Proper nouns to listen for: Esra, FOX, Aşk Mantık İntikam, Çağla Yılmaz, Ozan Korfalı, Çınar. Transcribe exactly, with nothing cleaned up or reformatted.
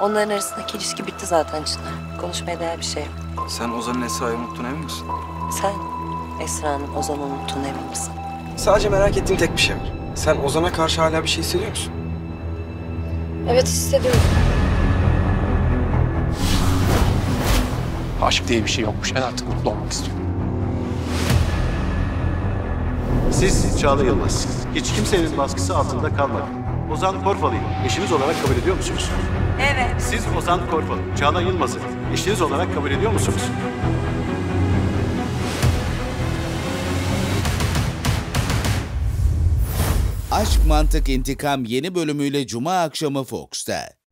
Onların arasındaki ilişki bitti zaten Çınar. Konuşmaya değer bir şey yok. Sen Ozan'ın Esra'yı unuttun emin misin? Sen Esra'nın Ozan'ı unuttuğunu emin misin? Sadece merak ettiğim tek bir şey var. Sen Ozan'a karşı hala bir şey hissediyor musun? Evet, hissediyorum. Aşk diye bir şey yokmuş. Ben artık mutlu olmak istiyorum. Siz Çağla Yılmaz'sınız. Hiç kimsenin baskısı altında kalmadı. Ozan Korfalı'yı eşiniz olarak kabul ediyor musunuz? Evet. Siz Ozan Korfalı, Çağla Yılmaz'ı eşiniz olarak kabul ediyor musunuz? Aşk Mantık İntikam yeni bölümüyle Cuma akşamı Fox'ta.